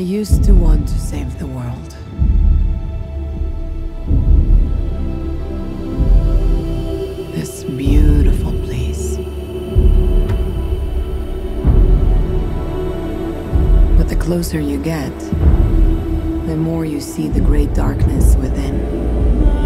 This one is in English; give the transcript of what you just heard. I used to want to save the world. This beautiful place. But the closer you get, the more you see the great darkness within.